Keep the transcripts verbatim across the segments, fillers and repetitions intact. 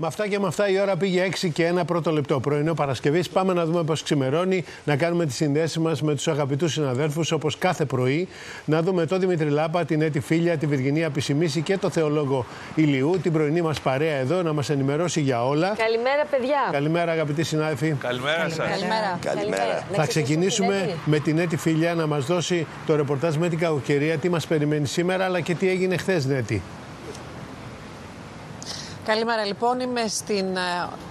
Με αυτά και με αυτά η ώρα πήγε έξι και ένα πρώτο λεπτό. Πρωινό Παρασκευής. Πάμε να δούμε πώς ξημερώνει, να κάνουμε τις συνδέσεις μας με τους αγαπητούς συναδέλφους όπως κάθε πρωί. Να δούμε τον Δημήτρη Λάπα, την Έτη Φίλια, τη Βιργινία Πισιμίση και το Θεόλογο Ηλιού. Την πρωινή μας παρέα εδώ να μας ενημερώσει για όλα. Καλημέρα, παιδιά. Καλημέρα, αγαπητοί συνάδελφοι. Καλημέρα σας. Καλημέρα. Καλημέρα. Θα ξεκινήσουμε με την Έτη Φίλια να μας δώσει το ρεπορτάζ με την κακοκαιρία, τι μας περιμένει σήμερα αλλά και τι έγινε χθες, Έτη. Καλημέρα, λοιπόν. Είμαι στην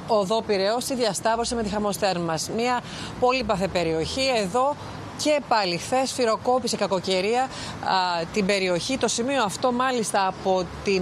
οδό Πειραιώς, στη διασταύρωση με τη Χαμοστέρνας. Μια πολύπαθε περιοχή εδώ. Και πάλι χθες σφυροκόπησε κακοκαιρία α, την περιοχή. Το σημείο αυτό μάλιστα από την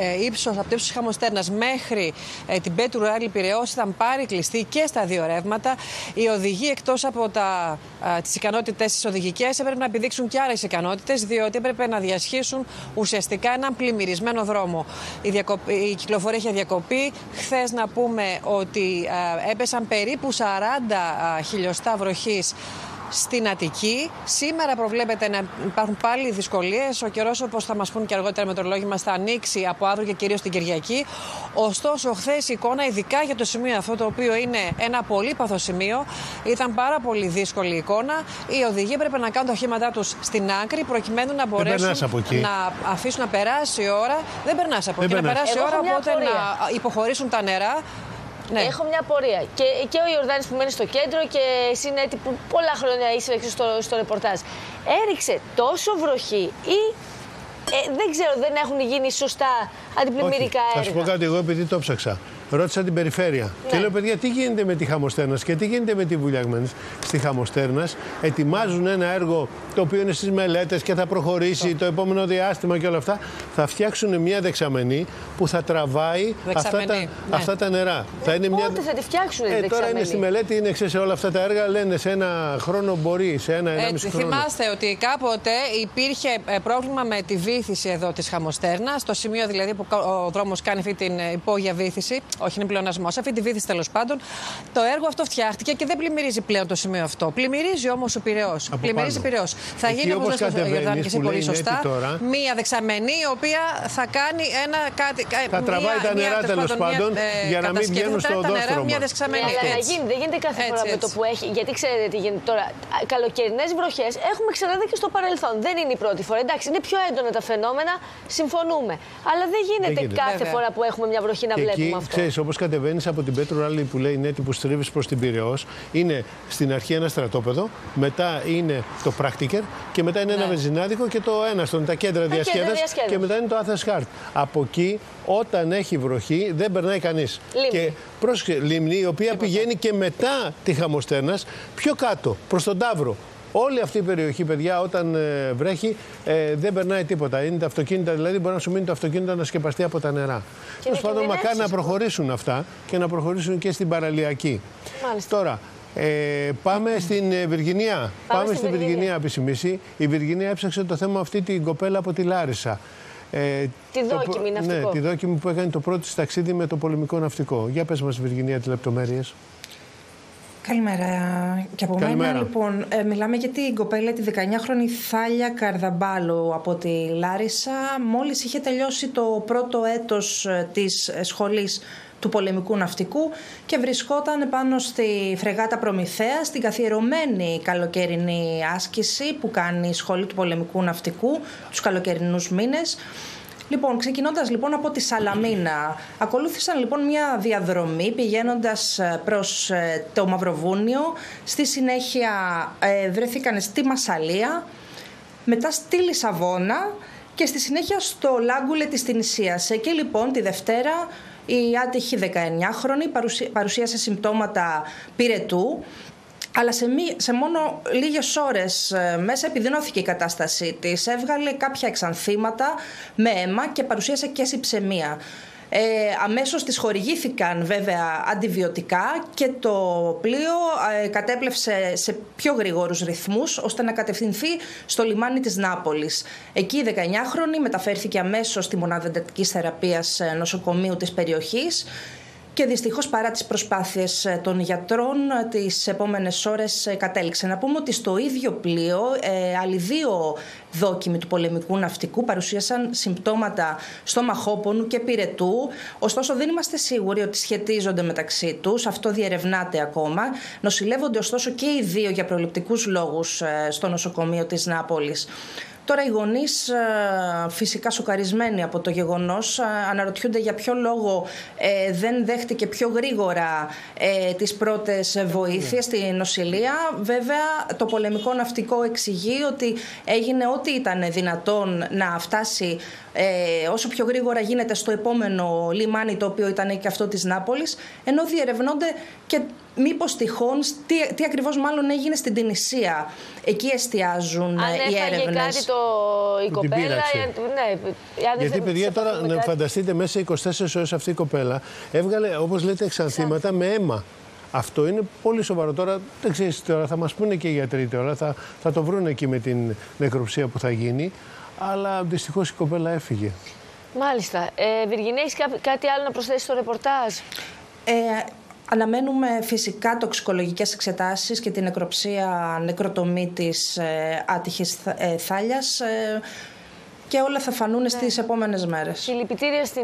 ε, ύψος, από το ύψος της Χαμοστέρνας μέχρι ε, την Πέτρου Ράλη Πειραιώς ήταν πάρη κλειστή και στα δύο ρεύματα. Οι οδηγοί εκτός από τα, α, τις ικανότητες τις οδηγικές έπρεπε να επιδείξουν και άλλες ικανότητες, διότι έπρεπε να διασχίσουν ουσιαστικά έναν πλημμυρισμένο δρόμο. Η, διακοπή, η κυκλοφορία είχε διακοπεί. Χθες να πούμε ότι α, έπεσαν περίπου σαράντα α, χιλιοστά βροχής στην Αττική. Σήμερα προβλέπεται να υπάρχουν πάλι δυσκολίες. Ο καιρός, όπως θα μας πούν και αργότερα οι μετρολόγοι μας, θα ανοίξει από αύριο και κυρίως την Κυριακή. Ωστόσο, χθες η εικόνα, ειδικά για το σημείο αυτό, το οποίο είναι ένα πολύπαθο σημείο, ήταν πάρα πολύ δύσκολη η εικόνα. Οι οδηγοί έπρεπε να κάνουν τα οχήματά τους στην άκρη προκειμένου να μπορέσουν να αφήσουν να περάσει η ώρα. Δεν περνάς από εκεί. Να περάσει η ώρα, οπότε να υποχωρήσουν τα νερά. Ναι. Έχω μια απορία. Και, και ο Ιορδάνης που μένει στο κέντρο και εσύ, Νέτη, που πολλά χρόνια είσαι στο, στο ρεπορτάζ. Έριξε τόσο βροχή ή ε, δεν ξέρω, δεν έχουν γίνει σωστά αντιπλημμυρικά έργα? Θα σου πω κάτι εγώ, επειδή το ψάξα. Ρώτησα την περιφέρεια. Ναι. Και λέω, παιδιά, τι γίνεται με τη Χαμοστέρνας και τι γίνεται με τη Βουλιαγμένη στη Χαμοστέρνας. Ετοιμάζουν ένα έργο το οποίο είναι στις μελέτες και θα προχωρήσει το, το επόμενο διάστημα και όλα αυτά. Θα φτιάξουν μια δεξαμενή που θα τραβάει αυτά τα, ναι. αυτά τα νερά. Ε, θα είναι πότε μια... θα τη φτιάξουν, ε, τώρα δεξαμενή. Είναι στη μελέτη, είναι εξής, όλα αυτά τα έργα. Λένε σε ένα χρόνο μπορεί, σε ένα ενάμιση χρόνο. Θυμάστε ότι κάποτε υπήρχε πρόβλημα με τη βύθιση εδώ τη Χαμοστέρνας, στο σημείο δηλαδή που ο δρόμος κάνει αυτή την υπόγεια βύθιση. Όχι, είναι πλεονασμό. Αυτή τη βύθιση, τέλος πάντων. Το έργο αυτό φτιάχτηκε και δεν πλημμυρίζει πλέον το σημείο αυτό. Πλημμυρίζει όμως ο Πειραιώς. Πλημμυρίζει Πειραιώς. Θα γίνει, όπως λες, ο Ιορδάνης και πολύ σωστά, μία δεξαμενή η οποία θα κάνει ένα κάτι. Θα μία, τραβάει μία, τα νερά, τέλος πάντων, ε, για να μην βγαίνουν στο οδόστρωμα. Μία δεξαμενή. Ναι, αλλά γίνεται, δεν γίνεται κάθε φορά με το που έχει. Γιατί ξέρετε τι γίνεται τώρα. Καλοκαιρινές βροχές έχουμε ξαναδεί και στο παρελθόν. Δεν είναι η πρώτη φορά. Εντάξει, είναι πιο έντονα τα φαινόμενα, συμφωνούμε. Αλλά δεν γίνεται κάθε φορά που έχουμε μια βροχή να βλέπουμε αυτό. Όπως κατεβαίνεις από την Πέτρου Ράλη που λέει Νέτη, που στρίβεις προς την Πειραιώς, είναι στην αρχή ένα στρατόπεδο, μετά είναι το Πράκτικερ και μετά είναι ναι. ένα βενζινάδικο και το Έναστον, τα κέντρα διασκέδαση και μετά είναι το Athens Χάρτ. Από εκεί, όταν έχει βροχή, δεν περνάει κανείς. Και πρόσεξε, λίμνη η οποία Λίμνη. πηγαίνει και μετά τη Χαμοστέρνας πιο κάτω, προς τον Ταύρο. Όλη αυτή η περιοχή, παιδιά, όταν ε, βρέχει, ε, δεν περνάει τίποτα. Είναι τα αυτοκίνητα, δηλαδή μπορεί να σου μείνει το αυτοκίνητο να σκεπαστεί από τα νερά. Τέλος πάντων, μακάρι να προχωρήσουν αυτά και να προχωρήσουν και στην παραλιακή. Μάλιστα. Τώρα, ε, πάμε στην ε, Βιργινία. Πάμε, πάμε στην Βιργινία Πισιμίση. Η Βιργινία έψαξε το θέμα αυτή την κοπέλα από τη Λάρισα. Ε, τη δόκιμη το, ναυτικό. Ναι, τη δόκιμη που έκανε το πρώτο της ταξίδι με το πολεμικό ναυτικό. Για πες μας, Βιργινία, τις λεπτομέρειες. Καλημέρα και από Καλημέρα. μένα. Λοιπόν, ε, μιλάμε για την κοπέλα, τη δεκαεννιάχρονη Θάλεια Καρδαμπάλου από τη Λάρισα. Μόλις είχε τελειώσει το πρώτο έτος της σχολής του πολεμικού ναυτικού και βρισκόταν πάνω στη φρεγάτα Προμηθέα, στην καθιερωμένη καλοκαιρινή άσκηση που κάνει η σχολή του πολεμικού ναυτικού τους καλοκαιρινούς μήνες. Λοιπόν, ξεκινώντας λοιπόν από τη Σαλαμίνα, ακολούθησαν λοιπόν μια διαδρομή πηγαίνοντας προς το Μαυροβούνιο. Στη συνέχεια ε, βρέθηκαν στη Μασαλία, μετά στη Λισαβόνα και στη συνέχεια στο Λάγκουλε της Τυνησίας. Εκεί λοιπόν τη Δευτέρα η άτυχη δεκαεννιάχρονη παρουσίασε συμπτώματα πυρετού, αλλά σε, μη, σε μόνο λίγες ώρες ε, μέσα επιδεινώθηκε η κατάστασή της. Έβγαλε κάποια εξανθήματα με αίμα και παρουσίασε και συψαιμία. Ε, αμέσως της χορηγήθηκαν βέβαια αντιβιωτικά και το πλοίο ε, κατέπλευσε σε πιο γρήγορους ρυθμούς ώστε να κατευθυνθεί στο λιμάνι της Νάπολης. Εκεί η δεκαεννιάχρονη μεταφέρθηκε αμέσως στη μονάδα εντατικής θεραπείας νοσοκομείου της περιοχής Και δυστυχώς, παρά τις προσπάθειες των γιατρών, τις επόμενες ώρες κατέληξε. Να πούμε ότι στο ίδιο πλοίο ε, άλλοι δύο δόκιμοι του πολεμικού ναυτικού παρουσίασαν συμπτώματα στομαχόπονου και πυρετού. Ωστόσο, δεν είμαστε σίγουροι ότι σχετίζονται μεταξύ τους. Αυτό διερευνάται ακόμα. Νοσηλεύονται ωστόσο και οι δύο για προληπτικούς λόγους στο νοσοκομείο της Νάπολης. Τώρα οι γονείς, φυσικά σοκαρισμένοι από το γεγονός, αναρωτιούνται για ποιο λόγο ε, δεν δέχτηκε πιο γρήγορα ε, τις πρώτες βοήθειες στην νοσηλεία. Βέβαια, το πολεμικό ναυτικό εξηγεί ότι έγινε ό,τι ήταν δυνατόν να φτάσει ε, όσο πιο γρήγορα γίνεται στο επόμενο λιμάνι, το οποίο ήταν και αυτό της Νάπολης, ενώ διερευνώνται και μήπως τυχόν, τι, τι ακριβώς μάλλον έγινε στην Τυνησία. Εκεί εστιάζουν αν οι έρευνες. Αν κάτι το η κοπέλα... Ναι, γιατί παιδιά τώρα να φανταστείτε μέσα είκοσι τέσσερις ώρες αυτή η κοπέλα έβγαλε όπως λέτε εξανθήματα με αίμα. Αυτό είναι πολύ σοβαρό. Τώρα δεν ξέρεις τώρα, θα μας πούνε και οι γιατροί τώρα, θα, θα το βρουν εκεί με την νεκροψία που θα γίνει. Αλλά δυστυχώς η κοπέλα έφυγε. Μάλιστα. Ε, Βιργινία, έχεις κά, κάτι άλλο να προσθέσεις στο ρεπορτάζ? Ε, Αναμένουμε φυσικά τοξικολογικές εξετάσεις και την νεκροψία, νεκροτομή της ε, άτυχης ε, Θάλιας ε, και όλα θα φανούν ναι. στις επόμενες μέρες. Συλληπιτήρια στην,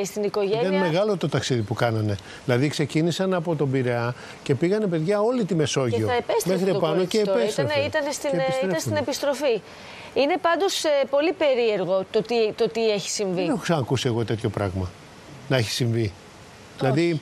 ε, στην οικογένεια. Ήταν μεγάλο το ταξίδι που κάνανε. Δηλαδή ξεκίνησαν από τον Πειραιά και πήγανε παιδιά όλη τη Μεσόγειο. Και θα επέστρεψε μέχρι πάνω και επέστρεφε. Ήτανε, ήτανε στην, και ήταν στην επιστροφή. Είναι πάντως ε, πολύ περίεργο το τι, το τι έχει συμβεί. Δεν έχω ξανακούσει εγώ τέτοιο πράγμα να έχει συμβεί. Όχι. Δηλαδή...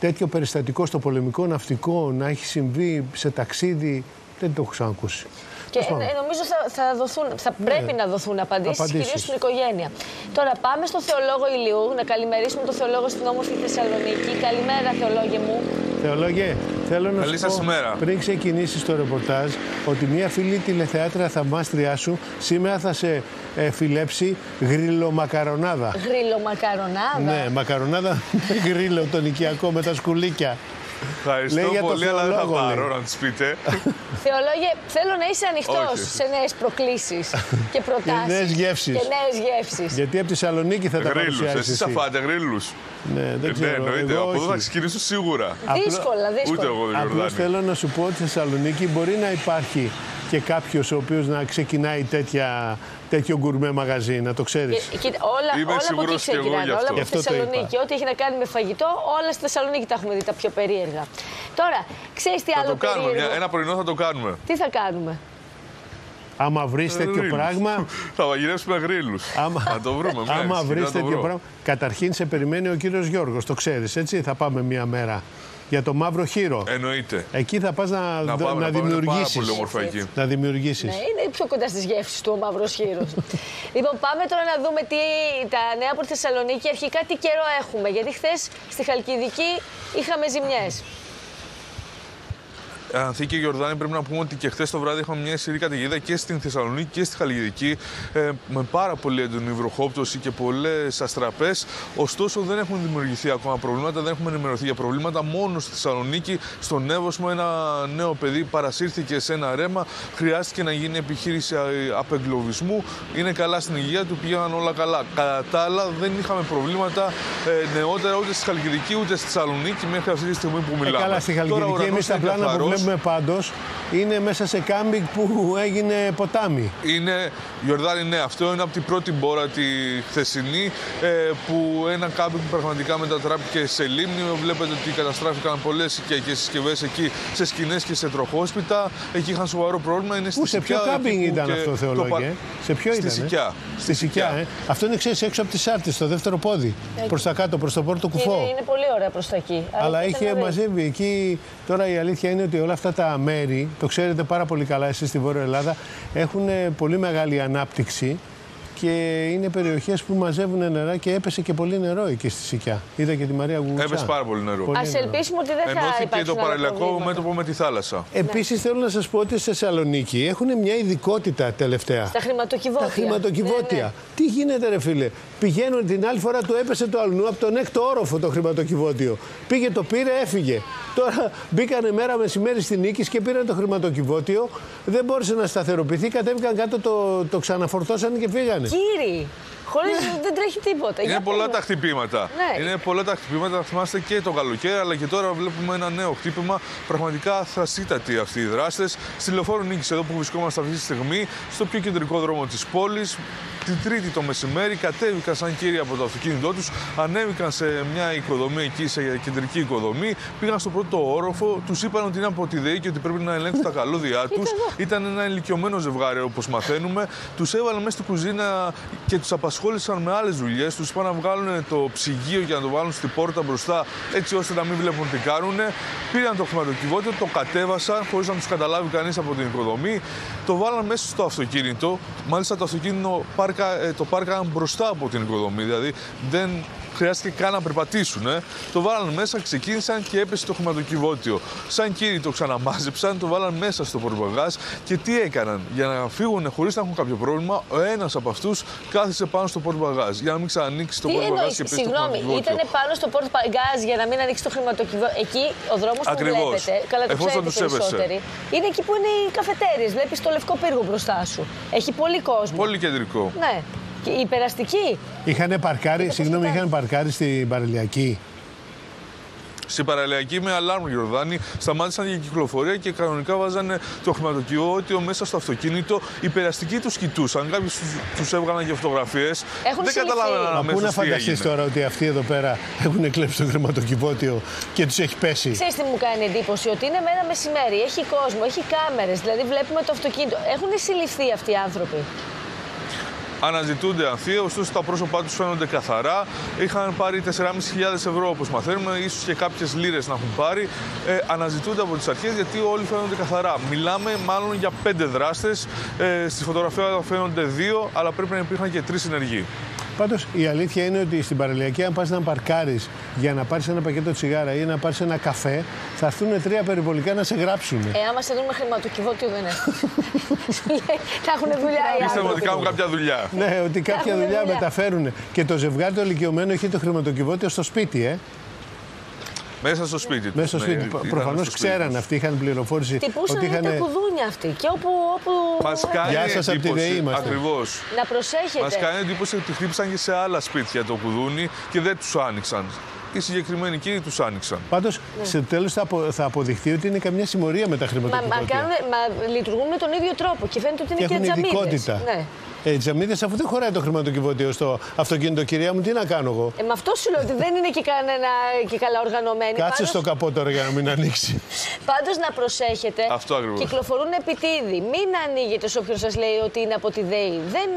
Τέτοιο περιστατικό στο πολεμικό ναυτικό να έχει συμβεί σε ταξίδι, δεν το έχω ξανακούσει. Και ε, νομίζω θα, θα, δοθούν, θα ναι. πρέπει να δοθούν απαντήσεις, απαντήσεις. κυρίως στην οικογένεια. Τώρα πάμε στο Θεολόγο Ηλιού, να καλημερίσουμε τον Θεολόγο στην όμορφη Θεσσαλονίκη. Καλημέρα, Θεολόγε μου. Θεολόγε, θέλω να Καλή σας πω ημέρα. Πριν ξεκινήσεις το ρεπορτάζ ότι μια φίλη τηλεθεάτρια θαυμάστριά σου σήμερα θα σε ε, φιλέψει γριλομακαρονάδα. Γριλομακαρονάδα. Ναι, μακαρονάδα με γρίλο τον οικιακό με τα σκουλίκια. Ευχαριστώ Λέει πολύ, αλλά δεν θα πάρω να τη πείτε. Θεολόγε, θέλω να είσαι ανοιχτός σε νέες προκλήσεις και προτάσεις. Και νέες γεύσεις. Και νέες γεύσεις. Γιατί από τη Θεσσαλονίκη θα τα παρουσιάσεις. Εσείς θα φάτε γρίλους. Ναι, δεν ξέρω. Ναι, εννοείται. Από εδώ θα ξεκινήσω σίγουρα. Δύσκολα, δύσκολα. Ούτε εγώ δεν Γιορδάνη. Απλώς θέλω να σου πω ότι στη Θεσσαλονίκη μπορεί να υπάρχει και κάποιος ο οποίος να ξεκινάει τέτοια, τέτοιο γκουρμέ μαγαζί, να το ξέρεις. Και, και, όλα Είμαι όλα από εκεί ξεκινάνε, όλα από τη Θεσσαλονίκη. Ό,τι έχει να κάνει με φαγητό, όλα στη Θεσσαλονίκη τα έχουμε δει τα πιο περίεργα. Τώρα, ξέρεις τι θα άλλο το κάνουμε, περίεργο. Ένα πρωινό θα το κάνουμε. Τι θα κάνουμε? Άμα βρεις τέτοιο πράγμα... Θα μαγειρέψουμε γρίλους. Θα το βρούμε. Άμα βρεις τέτοιο πράγμα... Καταρχήν σε περιμένει ο κύριος Γιώργος, το ξέρεις, έτσι, θα πάμε μία μέρα. Για το μαύρο χείρο. Εννοείται. Εκεί θα πας να, να, πάμε, να, να δημιουργήσεις. Να δημιουργήσεις. Ναι, είναι πιο κοντά στις γεύσεις του ο μαύρος χείρος. Λοιπόν, πάμε τώρα να δούμε τι, τα νέα από τη Θεσσαλονίκη. Αρχικά τι καιρό έχουμε, γιατί χθες στη Χαλκιδική είχαμε ζημιές. Ανθήκη Γιορδάνη, πρέπει να πούμε ότι και χθες το βράδυ είχαμε μια ισχυρή καταιγίδα και στην Θεσσαλονίκη και στη Χαλκιδική με πάρα πολύ έντονη βροχόπτωση και πολλές αστραπές. Ωστόσο, δεν έχουν δημιουργηθεί ακόμα προβλήματα, δεν έχουμε ενημερωθεί για προβλήματα. Μόνο στη Θεσσαλονίκη, στον Εύωσμο, ένα νέο παιδί παρασύρθηκε σε ένα ρέμα. Χρειάστηκε να γίνει επιχείρηση απεγκλωβισμού. Είναι καλά στην υγεία του, πήγαν όλα καλά. Κατά τα άλλα, δεν είχαμε προβλήματα νεότερα ούτε στη Χαλκιδική ούτε στη Θεσσαλονίκη μέχρι αυτή τη στιγμή που μιλάμε. Ε, καλά, στη Χαλκιδική. Τώρα, εμείς τα πλάνα που βλέπουμε πάντως είναι μέσα σε κάμπινγκ που έγινε ποτάμι. Είναι, Γιορδάνη, ναι, αυτό είναι από την πρώτη μπόρα τη χθεσινή ε, που ένα κάμπινγκ που πραγματικά μετατράπηκε σε λίμνη. Βλέπετε ότι καταστράφηκαν πολλές οικιακές συσκευές εκεί σε σκηνές και σε τροχόσπιτα. Εκεί είχαν σοβαρό πρόβλημα. Είναι στη Ού, σε ποιο κάμπινγκ ήταν αυτό, Θεολόγε? Το... Σε ποιο ήταν? Στη Σικιά. Στη Σικιά. Ε. Αυτό είναι, ξέρεις, έξω από τη Σάρτη, στο δεύτερο πόδι. Ε, προς τα κάτω, προς το Πόρτο Κουφό. Είναι, είναι πολύ ωραία προς τα εκεί. Αλλά είχε μαζεύει εκεί. Τώρα η αλήθεια είναι ότι όλα αυτά τα μέρη, το ξέρετε πάρα πολύ καλά εσείς στη Βόρεια Ελλάδα, έχουν πολύ μεγάλη ανάπτυξη και είναι περιοχές που μαζεύουν νερά και έπεσε και πολύ νερό εκεί στη Σικιά. Είδα και τη Μαρία Γουδούσκα. Έπεσε πάρα πολύ νερό. Πολύ Ας νερό. ελπίσουμε ότι δεν θα υπάρξει. Ενώθηκε το παραλληλακό μέτωπο με τη θάλασσα. Επίσης, ναι. θέλω να σας πω ότι στη Θεσσαλονίκη έχουν μια ειδικότητα τελευταία. Στα χρηματοκιβώτια. Τα χρηματοκιβώτια. Ναι, ναι. Τι γίνεται, ρε φίλε? Πηγαίνουν, την άλλη φορά του έπεσε το αλουνού από τον έκτο όροφο το χρηματοκιβώτιο. Πήγε, το πήρε, έφυγε. Τώρα μπήκανε μέρα μεσημέρι στη Νίκη και πήραν το χρηματοκιβώτιο. Δεν μπόρεσε να σταθεροποιηθεί. Κατέβηκαν κάτω, το, το ξαναφορτώσαν και φύγανε. κύριοι. Χωρίς δεν τρέχει τίποτα. Είναι πολλά τα χτυπήματα. Ναι. Είναι πολλά τα χτυπήματα, να θυμάστε και το καλοκαίρι, αλλά και τώρα βλέπουμε ένα νέο χτύπημα. Πραγματικά θρασίτατοι αυτοί οι δράστες. Στη λεωφόρο Νίκης, εδώ που βρισκόμαστε αυτή τη στιγμή, στο πιο κεντρικό δρόμο της πόλης. Την Τρίτη το μεσημέρι κατέβηκαν σαν κύριοι από το αυτοκίνητό τους, ανέβηκαν σε μια οικοδομή εκεί, σε κεντρική οικοδομή, πήγαν στο πρώτο όροφο, τους είπαν ότι είναι από τη ΔΕΗ και ότι πρέπει να ελέγχουν τα καλώδια τους. Ήταν ένα ηλικιωμένο ζευγάρι, όπως μαθαίνουμε. Τους έβαλαν μέσα στην κουζίνα και τους απασχόλησαν με άλλες δουλειές. Τους είπαν να βγάλουν το ψυγείο και να το βάλουν στην πόρτα μπροστά, έτσι ώστε να μην βλέπουν τι κάνουνε. Πήραν το χρηματοκιβώτιο, το κατέβασαν χωρίς να τους καταλάβει κανείς από την οικοδομή. Το βάλαν μέσα στο αυτοκίνητο. Μάλιστα το αυτοκίνητο πάρκ το πάρκαν μπροστά από την οικοδομή, δηλαδή δεν χρειάστηκε καν να περπατήσουν. Ε. Το βάλαν μέσα, ξεκίνησαν και έπεσε το χρηματοκιβώτιο. Σαν κύριοι το ξαναμάζεψαν, το βάλαν μέσα στο πορτμπαγάζ και τι έκαναν. Για να φύγουν χωρίς να έχουν κάποιο πρόβλημα, ο ένας από αυτούς κάθισε πάνω στο πορτμπαγάζ. Για να μην ξανανοίξει το πορτμπαγάζ και πέσει το χρηματοκιβώτιο. Συγγνώμη, ήταν πάνω στο πορτμπαγάζ για να μην ανοίξει το χρηματοκιβώτιο. Εκεί ο δρόμος που βλέπετε, καλά το ξέρετε περισσότεροι, είναι εκεί που είναι οι καφετέρειες. Βλέπεις το λευκό πύργο μπροστά σου. Έχει πολύ κόσμο. Πολύ κεντρικό. Ναι. Και οι περαστικοί. Είχανε παρκάρει, συγγνώμη, είχαν παρκάρει στην παραλιακή. Στην παραλιακή με αλάρμ, Γιορδάνη, σταμάτησαν για κυκλοφορία και κανονικά βάζανε το χρηματοκιβώτιο μέσα στο αυτοκίνητο. Οι περαστικοί τους κοιτούσαν. Κάποιοι τους έβγαλαν και φωτογραφίες. Δεν καταλάβαιναν αμέσως. Πού να φανταστείς τώρα ότι αυτοί εδώ πέρα έχουν κλέψει το χρηματοκιβώτιο και τους έχει πέσει. Ξέρεις τι μου κάνει εντύπωση, ότι είναι μέρα μεσημέρι, έχει κόσμο, έχει κάμερες. Δηλαδή βλέπουμε το αυτοκίνητο. Έχουν συλληφθεί αυτοί οι άνθρωποι. Αναζητούνται ανθία, ωστόσο τα πρόσωπά τους φαίνονται καθαρά. Είχαν πάρει τέσσερις χιλιάδες πεντακόσια ευρώ όπως μαθαίνουμε, ίσως και κάποιες λίρες να έχουν πάρει. Ε, αναζητούνται από τις αρχές γιατί όλοι φαίνονται καθαρά. Μιλάμε μάλλον για πέντε δράστες. Ε, στη φωτογραφία φαίνονται δύο, αλλά πρέπει να υπήρχαν και τρεις συνεργοί. Πάντως η αλήθεια είναι ότι στην παραλιακή, αν πας να παρκάρεις για να πάρεις ένα πακέτο τσιγάρα ή να πάρεις ένα καφέ, θα έρθουν τρία περιπολικά να σε γράψουν. Ε, άμα σε δουν με χρηματοκιβώτιο δεν έχουν. Θα έχουν δουλειά οι άλλοι. Πιστεύω ότι κάνουν κάποια δουλειά. Ναι, ότι κάποια δουλειά μεταφέρουν. Και το ζευγάρι το ηλικιωμένο έχει το χρηματοκιβώτιο στο σπίτι, ε. Μέσα στο σπίτι του. Μέσα στο σπίτι. Ναι, προφανώς ξέραν αυτοί, είχαν πληροφόρηση. Τυπούσαν είχαν... τα κουδούνια αυτοί. Και όπου. όπου... Μας κάνει Γεια σας από τη ΔΕΗ μας. Ακριβώς. Να προσέχετε. Μας κάνει εντύπωση ότι χτύπησαν και σε άλλα σπίτια το κουδούνι και δεν τους άνοιξαν. Οι συγκεκριμένοι κύριοι τους άνοιξαν. Πάντως, ναι. στο τέλος θα, απο, θα αποδειχθεί ότι είναι καμιά συμμορία με τα χρηματοκιβώτια. Μα, μα, μα λειτουργούν με τον ίδιο τρόπο και φαίνεται ότι είναι και, και ατζαμίδες. Οι τζαμίδες, αφού δεν χωράει το χρηματοκιβώτιο στο αυτοκίνητο, κυρία μου, τι να κάνω εγώ. Ε, με αυτό σου λέω ότι δεν είναι και, κανένα, και καλά οργανωμένοι. Κάτσε πάντως... στο καπό τώρα για να μην ανοίξει. Πάντως να προσέχετε. Αυτό ακριβώς. Κυκλοφορούν επιτίδη. Μην ανοίγετε σε όποιον σας λέει ότι είναι από τη ΔΕΗ. Δεν,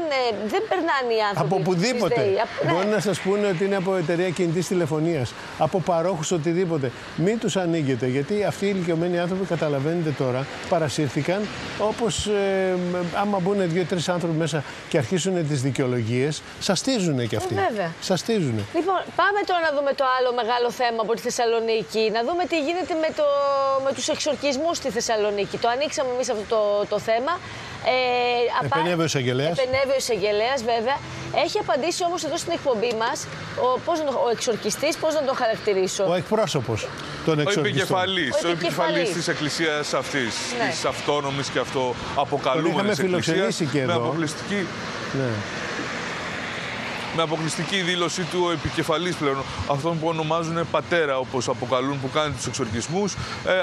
δεν περνάνε οι άνθρωποι. Από οπουδήποτε. Από... Μπορεί ναι. να σας πούνε ότι είναι από εταιρεία κινητής τηλεφωνίας, από παρόχους, οτιδήποτε. Μην τους ανοίγετε, γιατί αυτοί οι ηλικιωμένοι άνθρωποι, καταλαβαίνετε τώρα, παρασύρθηκαν όπως ε, άμα μπουν δύο-τρεις άνθρωποι μέσα. Και αρχίσουν τις δικαιολογίες, σαστίζουνε κι αυτοί. Ε, βέβαια. Σαστίζουνε. Λοιπόν, πάμε τώρα να δούμε το άλλο μεγάλο θέμα από τη Θεσσαλονίκη. Να δούμε τι γίνεται με, το, με τους εξορκισμούς στη Θεσσαλονίκη. Το ανοίξαμε εμείς αυτό το, το θέμα. Ε, απα... Επενέβη ο εισαγγελέας. Επενέβη ο εισαγγελέας, βέβαια. Έχει απαντήσει όμως εδώ στην εκπομπή μας ο, πώς, ο εξορκιστής, πώς να τον χαρακτηρίσω. Ο εκπρόσωπος των εξορκιστών. Ο επικεφαλής της εκκλησίας αυτής, ναι. της αυτόνομης και αυτό αποκαλούμενης εκκλησίας, και εδώ. Με αποκλειστική... Ναι. Με αποκλειστική δήλωσή του ο επικεφαλής πλέον, αυτόν που ονομάζουν πατέρα, όπως αποκαλούν, που κάνει τους εξορκισμούς, ε,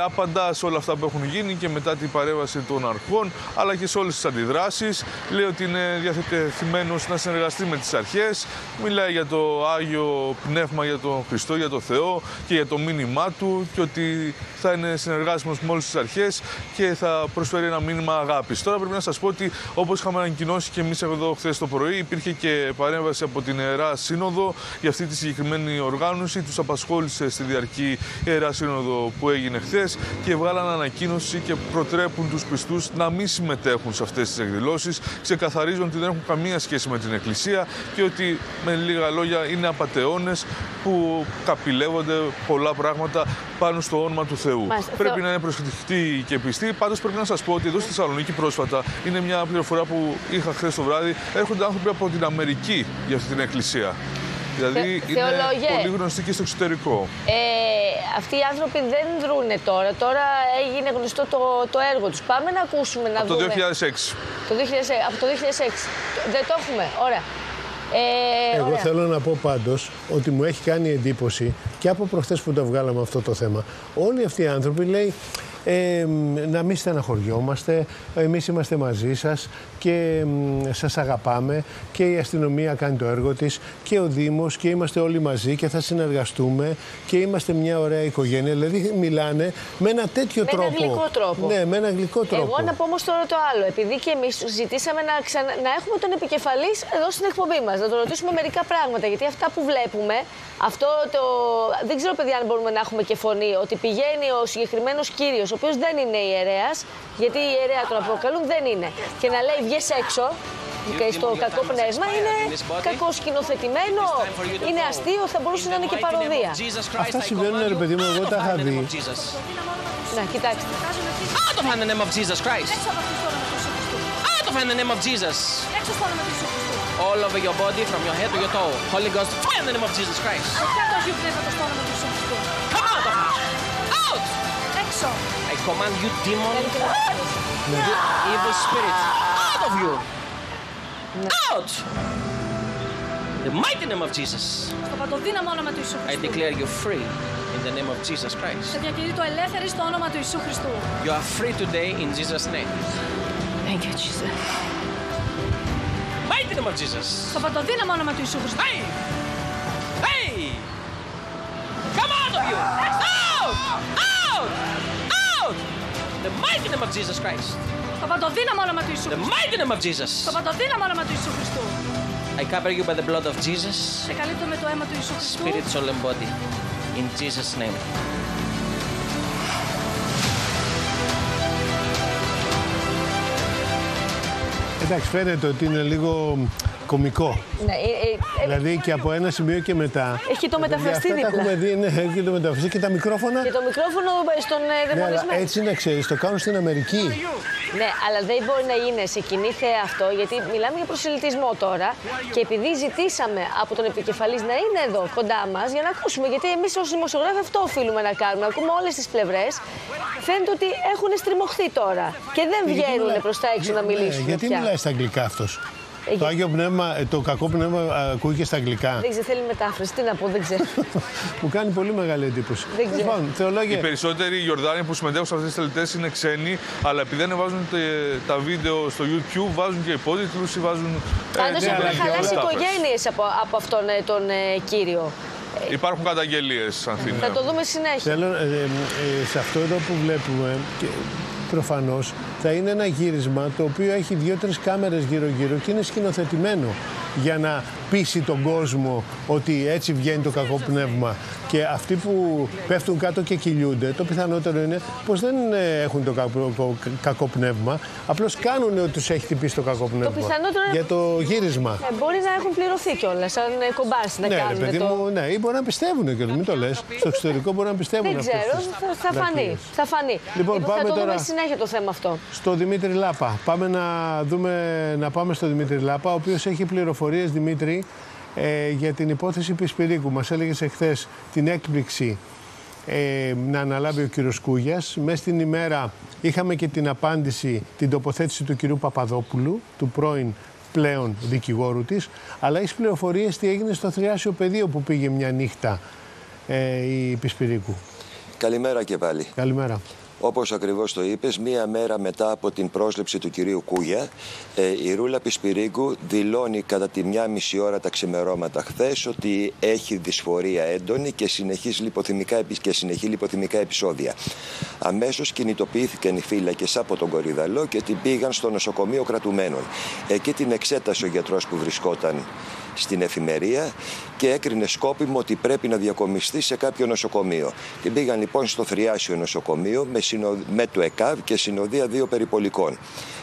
απαντά σε όλα αυτά που έχουν γίνει και μετά την παρέμβαση των αρχών, αλλά και σε όλες τις αντιδράσεις. Λέει ότι είναι διαθετημένος να συνεργαστεί με τις αρχές. Μιλάει για το Άγιο Πνεύμα, για τον Χριστό, για τον Θεό και για το μήνυμά του και ότι θα είναι συνεργάσιμος με όλες τις αρχές και θα προσφέρει ένα μήνυμα αγάπης. Τώρα πρέπει να σας πω ότι, όπως είχαμε ανακοινώσει και εμείς εδώ χθες το πρωί, υπήρχε και παρέμβαση από την Ερά Σύνοδο. Για αυτή τη συγκεκριμένη οργάνωση τους απασχόλησε στη διαρκή Ερά Σύνοδο που έγινε χθες και βγάλαν ανακοίνωση και προτρέπουν τους πιστούς να μην συμμετέχουν σε αυτές τις εκδηλώσεις. Ξεκαθαρίζουν ότι δεν έχουν καμία σχέση με την Εκκλησία και ότι, με λίγα λόγια, είναι απατεώνες που καπηλεύονται πολλά πράγματα πάνω στο όνομα του Θεού. Μάλιστα. Πρέπει να είναι προσεκτικοί και πιστοί. Πάντως, πρέπει να σας πω ότι εδώ στη Θεσσαλονίκη πρόσφατα, είναι μια πληροφορία που είχα χθες το βράδυ, έρχονται άνθρωποι από την Αμερική για αυτή την εκκλησία. Δηλαδή Θε, είναι θεολόγε. Πολύ γνωστή και στο εξωτερικό. Ε, αυτοί οι άνθρωποι δεν δρούνε τώρα. Τώρα έγινε γνωστό το, το έργο τους. Πάμε να ακούσουμε, να από δούμε. Από το δύο χιλιάδες έξι. Δεν το έχουμε. Ωραία. Ε, Εγώ ωραία. θέλω να πω πάντως ότι μου έχει κάνει εντύπωση και από προχθές που το βγάλαμε αυτό το θέμα. Όλοι αυτοί οι άνθρωποι λέει ε, να μην στεναχωριόμαστε, εμείς είμαστε μαζί σας και ε, σας αγαπάμε και η αστυνομία κάνει το έργο της και ο Δήμος και είμαστε όλοι μαζί και θα συνεργαστούμε και είμαστε μια ωραία οικογένεια. Δηλαδή μιλάνε με ένα τέτοιο με τρόπο. Με ένα γλυκό τρόπο. Ναι, με ένα γλυκό τρόπο. Εγώ να πω όμως τώρα το άλλο, επειδή και εμείς ζητήσαμε να, ξανα... να έχουμε τον επικεφαλής εδώ στην εκπομπή μας. Να το ρωτήσουμε μερικά πράγματα, γιατί αυτά που βλέπουμε, αυτό το... δεν ξέρω παιδιά αν μπορούμε να έχουμε και φωνή, ότι πηγαίνει ο συγκεκριμένος κύριος, ο οποίος δεν είναι ιερέας, γιατί οι ιερέα τον αποκαλούν δεν είναι, και να λέει βγες έξω, στο κακό πνεύμα, είναι κακό σκηνοθετημένο, είναι αστείο, θα μπορούσε να είναι και παροδία. Αυτά συμβαίνουν ρε παιδί μου, εγώ τα είχα δει. Να, κοιτάξτε. Out of the name of Jesus Christ. Out of the name of Jesus. All over your body, from your head to your toe. Holy Ghost, fire in the name of Jesus Christ. Come out! Out! I command you, demon, you evil spirit, out of you! Out! The mighty name of Jesus. I declare you free in the name of Jesus Christ. You are free today in Jesus' name. Thank you, Jesus. Mighty name of Jesus. Στο παντοδύναμο όνομα του Ιησού Χριστού. Hey! Hey! Come out of you! Out! Out! Out! The mighty name of Jesus Christ. Στο παντοδύναμο όνομα του Ιησού Χριστού. The mighty name of Jesus. Στο παντοδύναμο όνομα του Ιησού Χριστού. I cover you by the blood of Jesus. Σε καλύπτω με το αίμα του Ιησού Χριστού. Spirit, soul and body. In Jesus' name. Εντάξει, φαίνεται ότι είναι λίγο κωμικό. Ναι, ε, ε, δηλαδή και από ένα σημείο και μετά. Έχει το μεταφραστεί δίπλα. Αυτά τα έχουμε δει, ναι, έχει το μεταφραστεί και τα μικρόφωνα. Και το μικρόφωνο στον ε, δαιμονισμένο. Ναι, έτσι να ξέρεις, το κάνουν στην Αμερική. Ναι, αλλά δεν μπορεί να είναι σε κοινή θέα αυτό, γιατί μιλάμε για προσελητισμό τώρα. Και επειδή ζητήσαμε από τον επικεφαλής να είναι εδώ κοντά μας για να ακούσουμε, γιατί εμείς ως δημοσιογράφοι αυτό οφείλουμε να κάνουμε. Ακούμε όλες τις πλευρές. Φαίνεται ότι έχουν στριμωχθεί τώρα και δεν βγαίνουν προς τα έξω να μιλήσουν. Γιατί μιλάει στα αγγλικά αυτός? Το Άγιο Πνεύμα, το κακό πνεύμα ακούγεται στα αγγλικά. Δεν ξέρω, θέλει μετάφραση. Τι να πω, δεν ξέρω. Μου κάνει πολύ μεγάλη εντύπωση. Δεν ξέρω. Λοιπόν, θεολόγια... Οι περισσότεροι Ιορδάνοι που συμμετέχουν σε αυτές τις τελετές είναι ξένοι, αλλά επειδή δεν βάζουν τε, τα βίντεο στο YouTube, βάζουν και υπότιτλους ή βάζουν. Πάντως έχουν χαλάσει οικογένειες από, από αυτόν τον ε, κύριο. Υπάρχουν καταγγελίες, αν θυμάμαι. Θα το δούμε συνέχεια. Θέλω, ε, ε, σε αυτό εδώ που βλέπουμε. Και... προφανώς θα είναι ένα γύρισμα το οποίο έχει δύο-τρεις κάμερες γύρω-γύρω και είναι σκηνοθετημένο για να πείσει τον κόσμο ότι έτσι βγαίνει το κακό πνεύμα. Και αυτοί που πέφτουν κάτω και κυλιούνται, το πιθανότερο είναι πως δεν έχουν το κακό πνεύμα, απλώς κάνουν ότι τους έχει χτυπήσει το κακό πνεύμα. Το πιθανότερο... για το γύρισμα. Ε, μπορεί να έχουν πληρωθεί κιόλας, σαν κομπάρς να ναι, κάνουν. Ρε, παιδί το... μου, ναι, ή μπορεί να πιστεύουν και μην το λες. Στο εξωτερικό μπορεί να πιστεύουν. Δεν ξέρω, θα φανεί. Θα φανεί. Λοιπόν, λοιπόν, πάμε θα το τώρα... δούμε συνέχεια το θέμα αυτό. Στο Δημήτρη Λάπα. Πάμε να, δούμε, να πάμε στο Δημήτρη Λάπα, ο οποίος έχει πληροφορίες, Δημήτρη, ε, για την υπόθεση Πισπιρίγκου. Μας έλεγες εχθές την έκπληξη ε, να αναλάβει ο κύριος Κούγιας. Μέσα στην ημέρα είχαμε και την απάντηση, την τοποθέτηση του κυρίου Παπαδόπουλου, του πρώην πλέον δικηγόρου της, αλλά έχεις πληροφορίες τι έγινε στο Θριάσιο πεδίο που πήγε μια νύχτα ε, η Πισπιρίγκου. Καλημέρα και πάλι. Καλημέρα. Όπως ακριβώς το είπες, μία μέρα μετά από την πρόσληψη του κυρίου Κούγια, η Ρούλα Πισπιρίγκου δηλώνει κατά τη μία μισή ώρα τα ξημερώματα χθες ότι έχει δυσφορία έντονη και, συνεχής λιποθυμικά, και συνεχή λιποθυμικά επεισόδια. Αμέσως κινητοποιήθηκαν οι φύλακες από τον Κορυδαλλό και την πήγαν στο νοσοκομείο κρατουμένων. Εκεί την εξέτασε ο γιατρός που βρισκόταν στην εφημερία και έκρινε σκόπιμο ότι πρέπει να διακομιστεί σε κάποιο νοσοκομείο. Την πήγαν λοιπόν στο Θριάσιο νοσοκομείο με, συνο... με το ΕΚΑΒ και συνοδεία δύο περιπολικών.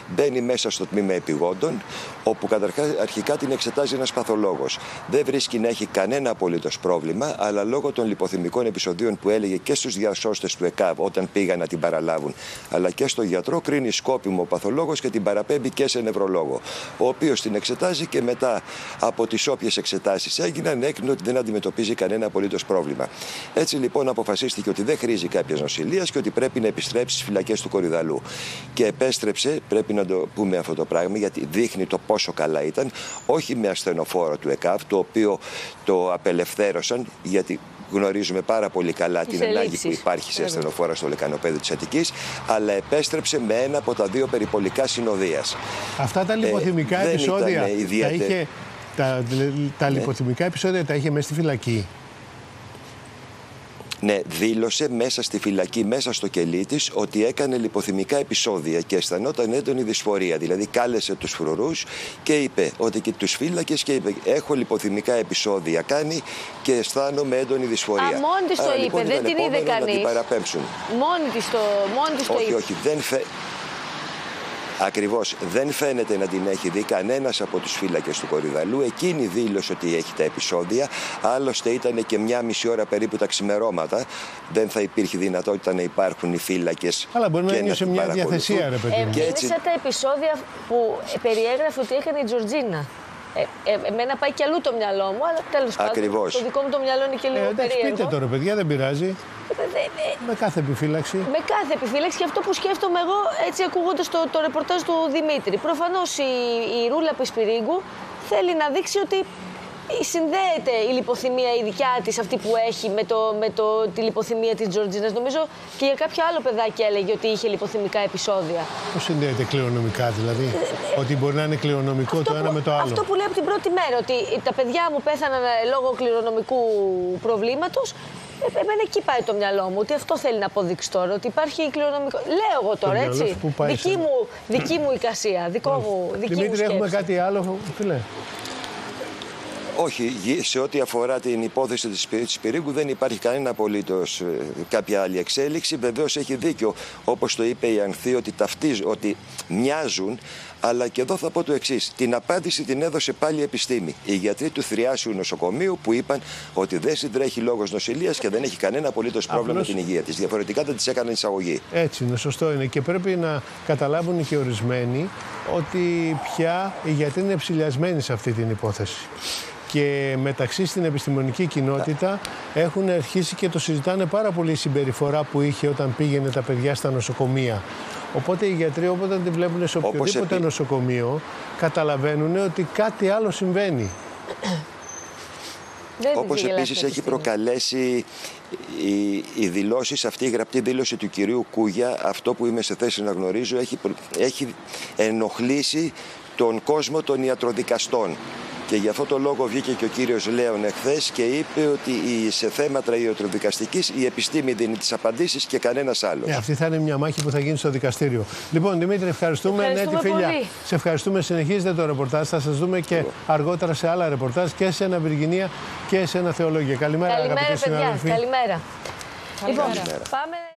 Μπαίνει μέσα στο τμήμα επιγόντων, όπου καταρχάς αρχικά την εξετάζει ένας παθολόγος. Δεν βρίσκει να έχει κανένα απολύτως πρόβλημα, αλλά λόγω των λιποθυμικών επεισοδίων που έλεγε και στους διασώστες του ΕΚΑΒ όταν πήγαν να την παραλάβουν, αλλά και στο γιατρό, κρίνει σκόπιμο ο παθολόγος και την παραπέμπει και σε νευρολόγο, ο οποίος την εξετάζει και μετά από τις τις όποιες εξετάσεις έγιναν, έκρινε ότι δεν αντιμετωπίζει κανένα απολύτως πρόβλημα. Έτσι λοιπόν αποφασίστηκε ότι δεν χρήζει κάποιας νοσηλείας και ότι πρέπει να επιστρέψει στις φυλακές του Κορυδαλλού. Και επέστρεψε, πρέπει να το πούμε αυτό το πράγμα, γιατί δείχνει το πόσο καλά ήταν, όχι με ασθενοφόρο του ΕΚΑΒ, το οποίο το απελευθέρωσαν, γιατί γνωρίζουμε πάρα πολύ καλά την ανάγκη που υπάρχει σε ασθενοφόρα στο λεκανοπέδιο της Αττικής, αλλά επέστρεψε με ένα από τα δύο περιπολικά συνοδείας. Αυτά τα λιποθυμικά ε, επεισόδια τα, ιδιαίτε... είχε, τα, τα ναι. λιποθυμικά επεισόδια τα είχε μέσα στη φυλακή. Ναι, δήλωσε μέσα στη φυλακή, μέσα στο κελί της, ότι έκανε λιποθυμικά επεισόδια και αισθανόταν έντονη δυσφορία. Δηλαδή κάλεσε τους φρουρούς και είπε ότι και τους φύλακες και είπε έχω λιποθυμικά επεισόδια κάνει και αισθάνομαι έντονη δυσφορία. Α, μόνη της το είπε, λοιπόν, δεν την είδε κανείς. Να την παραπέμψουν. Μόνη της το, μόνη της το όχι, είπε. Όχι, όχι, δεν φε... Ακριβώς, δεν φαίνεται να την έχει δει κανένας από τους φύλακες του Κορυδαλλού. Εκείνη δήλωσε ότι έχει τα επεισόδια. Άλλωστε ήταν και μια μισή ώρα περίπου τα ξημερώματα. Δεν θα υπήρχε δυνατότητα να υπάρχουν οι φύλακες. Αλλά μπορεί να είναι σε μια διαθεσία, ρε παιδί. Εμείς έτσι... τα επεισόδια που περιέγραφε ότι έκανε η Τζορτζίνα. Ε, ε, εμένα πάει κι αλλού το μυαλό μου, αλλά τέλος πάντων. Το δικό μου το μυαλό είναι και λίγο ε, εντάξει, περίεργο. Πείτε τώρα, παιδιά, δεν πειράζει. Με κάθε επιφύλαξη. Με κάθε επιφύλαξη και αυτό που σκέφτομαι εγώ, έτσι ακούγοντας το, το ρεπορτάζ του Δημήτρη. Προφανώς η, η Ρούλα Πισπιρίγκου θέλει να δείξει ότι συνδέεται η λιποθυμία η δικιά της, αυτή που έχει, με, το, με το, τη λιποθυμία της Τζορτζίνας. Νομίζω και για κάποιο άλλο παιδάκι έλεγε ότι είχε λιποθυμικά επεισόδια. Πώς συνδέεται κληρονομικά, δηλαδή, ότι μπορεί να είναι κληρονομικό αυτό το ένα που, με το άλλο. Αυτό που λέω από την πρώτη μέρα, ότι τα παιδιά μου πέθαναν λόγω κληρονομικού προβλήματος. Εμένα εκεί πάει το μυαλό μου, ότι αυτό θέλει να αποδείξει τώρα, ότι υπάρχει κληρονομικό. Λέω εγώ τώρα, το έτσι. Δική, σε... μου, δική μου εικασία, δικό μου, δική Δημήτρη, μου σκέψη. Έχουμε κάτι άλλο, τι λέει. Όχι, σε ό,τι αφορά την υπόθεση της Πισπιρίγκου δεν υπάρχει κανένα απολύτως κάποια άλλη εξέλιξη. Βεβαίως έχει δίκιο, όπως το είπε η Ανθή, ότι ταυτίζουν, ότι μοιάζουν. Αλλά και εδώ θα πω το εξής. Την απάντηση την έδωσε πάλι η επιστήμη. Οι γιατροί του Θριάσιου νοσοκομείου που είπαν ότι δεν συντρέχει λόγος νοσηλείας και δεν έχει κανένα απολύτως πρόβλημα Απλώς... με την υγεία της. Διαφορετικά δεν της έκαναν εισαγωγή. Έτσι είναι, σωστό είναι. Και πρέπει να καταλάβουν και ορισμένοι ότι πια οι γιατροί είναι ψηλιασμένοι σε αυτή την υπόθεση. Και μεταξύ στην επιστημονική κοινότητα έχουν αρχίσει και το συζητάνε πάρα πολύ η συμπεριφορά που είχε όταν πήγαινε τα παιδιά στα νοσοκομεία. Οπότε οι γιατροί όταν τη βλέπουν σε οποιοδήποτε επί... νοσοκομείο καταλαβαίνουν ότι κάτι άλλο συμβαίνει. Όπως επίσης έχει προκαλέσει οι, οι δηλώσεις, αυτή η γραπτή δήλωση του κυρίου Κούγια, αυτό που είμαι σε θέση να γνωρίζω, έχει, έχει ενοχλήσει τον κόσμο των ιατροδικαστών. Και γι' αυτό το λόγο βγήκε και ο κύριος Λέων εχθές και είπε ότι σε θέματα ιατροδικαστικής η επιστήμη δίνει τις απαντήσεις και κανένας άλλος. Ε, αυτή θα είναι μια μάχη που θα γίνει στο δικαστήριο. Λοιπόν, Δημήτρη, ευχαριστούμε. ευχαριστούμε ναι, Έτη Φίλια. Σε ευχαριστούμε. Συνεχίζετε το ρεπορτάζ. Θα σας δούμε και αργότερα σε άλλα ρεπορτάζ και σε ένα Βιργινία και σε ένα Θεολόγιο. Καλημέρα, Καλημέρα αγαπητοί συνάδελφοι. Καλημέρα. Καλημέρα. Λοιπόν, Καλημέρα. Πάμε...